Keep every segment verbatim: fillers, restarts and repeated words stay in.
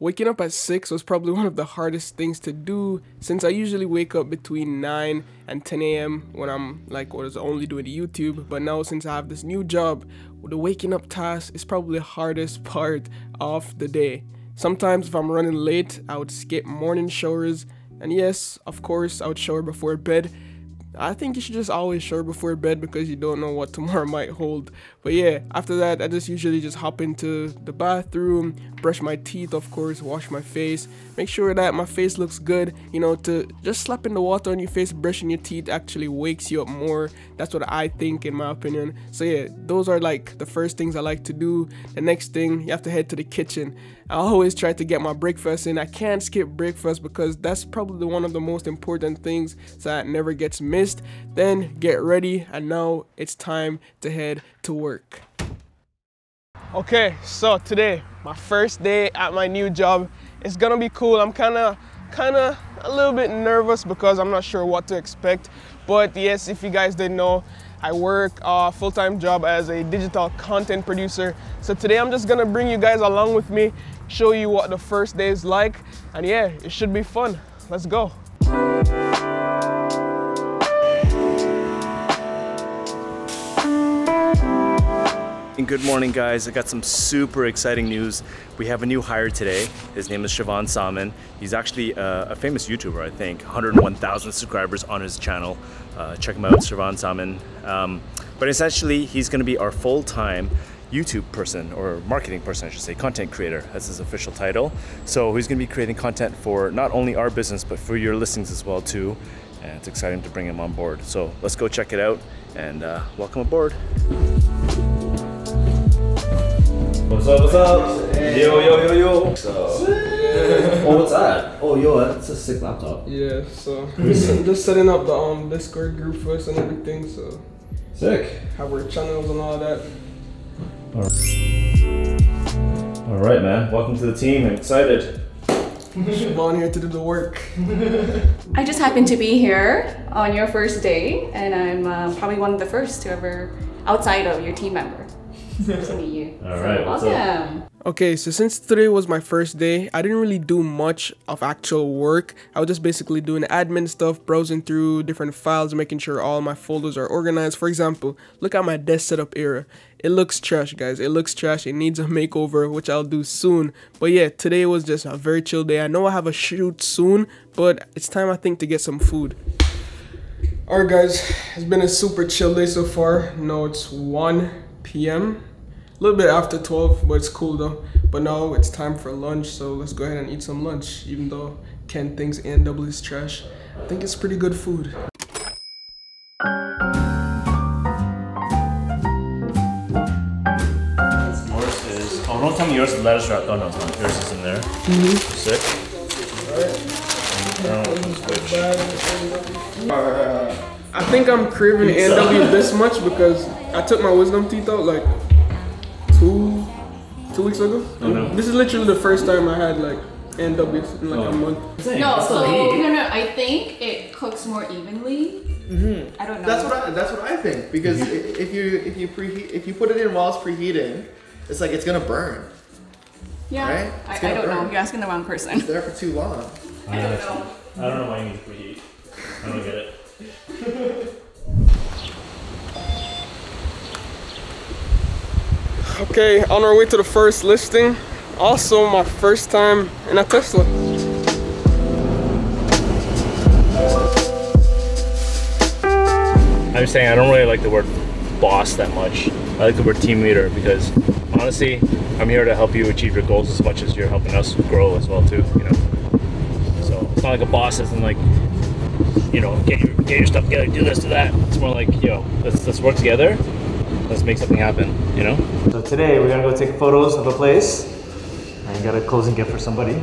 Waking up at six was probably one of the hardest things to do, since I usually wake up between nine and ten A M when I'm like what is only doing YouTube. But now since I have this new job, the waking up task is probably the hardest part of the day. Sometimes if I'm running late, I would skip morning showers, and yes, of course, I would shower before bed. I think you should just always shower before bed because you don't know what tomorrow might hold. But yeah, after that, I just usually just hop into the bathroom, brush my teeth, of course, wash my face, make sure that my face looks good. You know, to just slapping the water on your face, brushing your teeth actually wakes you up more. That's what I think, in my opinion. So yeah, those are like the first things I like to do. The next thing, you have to head to the kitchen. I always try to get my breakfast in. I can't skip breakfast because that's probably one of the most important things that never gets missed. Then get ready, and now it's time to head to work. Okay, so today, my first day at my new job. It's gonna be cool. I'm kind of kind of a little bit nervous because I'm not sure what to expect. But yes, if you guys didn't know, I work a full-time job as a digital content producer. So today I'm just gonna bring you guys along with me, show you what the first day is like, and yeah, it should be fun. Let's go. And good morning, guys. I got some super exciting news. We have a new hire today. His name is Shevon Salmon. He's actually a, a famous YouTuber, I think. one hundred one thousand subscribers on his channel. Uh, check him out, Shevon Salmon. Um, but essentially, he's gonna be our full-time YouTube person, or marketing person, I should say, content creator. That's his official title. So he's gonna be creating content for not only our business, but for your listings as well, too. And it's exciting to bring him on board. So let's go check it out, and uh, welcome aboard. What's up, what's up? Hey. Yo, yo, yo, yo. So. Oh, what's that? Oh, yo, that's a sick laptop. Yeah, so just, just setting up the um, Discord group first and everything, so. Sick. Have our channels and all that. All right, all right man. Welcome to the team. I'm excited. Shevon here to do the work. I just happened to be here on your first day, and I'm uh, probably one of the first to ever, outside of your team member. Nice to meet you. All so right, welcome. Okay, so since today was my first day, I didn't really do much of actual work. I was just basically doing admin stuff, browsing through different files, making sure all my folders are organized. For example, look at my desk setup era. It looks trash, guys. It looks trash. It needs a makeover, which I'll do soon. But yeah, today was just a very chill day. I know I have a shoot soon, but it's time, I think, to get some food. Alright, guys, it's been a super chill day so far. No, it's one P M a little bit after twelve, but it's cool though. But now it's time for lunch, so let's go ahead and eat some lunch, even though Ken thinks A and W is trash. I think it's pretty good food. Yours is, oh, don't tell me yours is lettuce wrapped. Oh no, it's not. Yours is in there. Mm-hmm. Sick. All right. uh, I think I'm craving A and W this much because I took my wisdom teeth out like two two weeks ago. Oh, no. This is literally the first time I had like A and W in like oh. a month. No, so no, no. I think it cooks more evenly. Mm-hmm. I don't know. That's what I, that's what I think, because mm-hmm. if you if you preheat if you put it in while it's preheating, it's like it's gonna burn. Yeah, right? I, I don't burn. know. You're asking the wrong person. It's there for too long. I don't know. I don't know why you need to preheat. I don't get it. Okay, on our way to the first listing. Also, my first time in a Tesla. I'm just saying, I don't really like the word boss that much. I like the word team leader because, honestly, I'm here to help you achieve your goals as much as you're helping us grow as well, too, you know? So, it's not like a boss isn't like, you know, get your, get your stuff together, do this, do that. It's more like, yo, let's, let's work together. Let's make something happen, you know? So today we're gonna go take photos of a place and get a closing gift for somebody.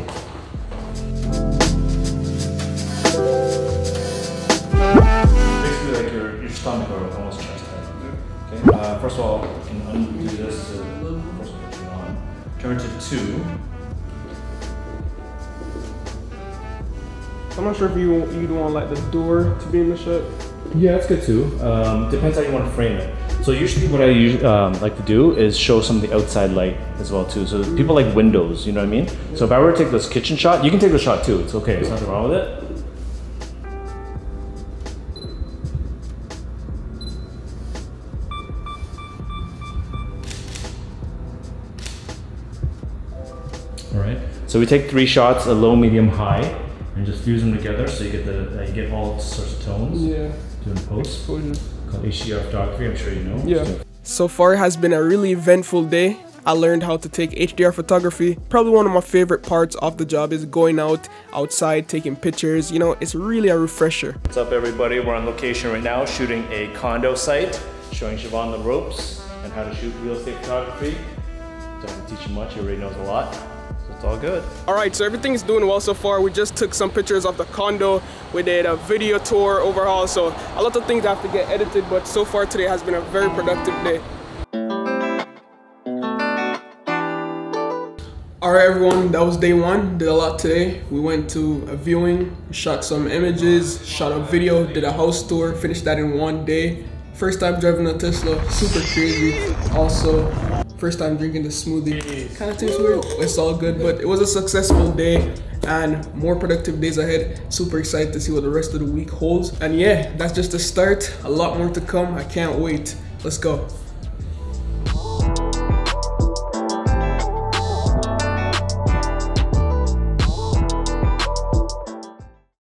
Basically, like your, your stomach or almost chest height. Okay. Uh, first of all, you can undo this to first one. Turn to two. I'm not sure if you you'd want like the door to be in the shot. Yeah, that's good too. Um, depends how you want to frame it. So usually what I usually, um, like to do is show some of the outside light as well too. So people like windows, you know what I mean? So if I were to take this kitchen shot, you can take the shot too, it's okay, there's nothing wrong with it. So we take three shots, a low, medium, high, and just fuse them together so you get the uh, you get all sorts of tones. Yeah. Doing post. Exposure. Called H D R photography, I'm sure you know. Yeah. So. so far it has been a really eventful day. I learned how to take H D R photography. Probably one of my favorite parts of the job is going out, outside, taking pictures. You know, it's really a refresher. What's up everybody? We're on location right now shooting a condo site, showing Shevon the ropes and how to shoot real estate photography. Don't have to teach you much, he already knows a lot. So it's all good. All right, so everything's doing well so far. We just took some pictures of the condo. We did a video tour overhaul. So a lot of things have to get edited, but so far today has been a very productive day. All right, everyone, that was day one. Did a lot today. We went to a viewing, shot some images, shot a video, did a house tour, finished that in one day. First time driving a Tesla, super crazy. Also, first time drinking the smoothie. Kind of tastes weird. It's all good, but it was a successful day and more productive days ahead. Super excited to see what the rest of the week holds. And yeah, that's just the start. A lot more to come. I can't wait. Let's go.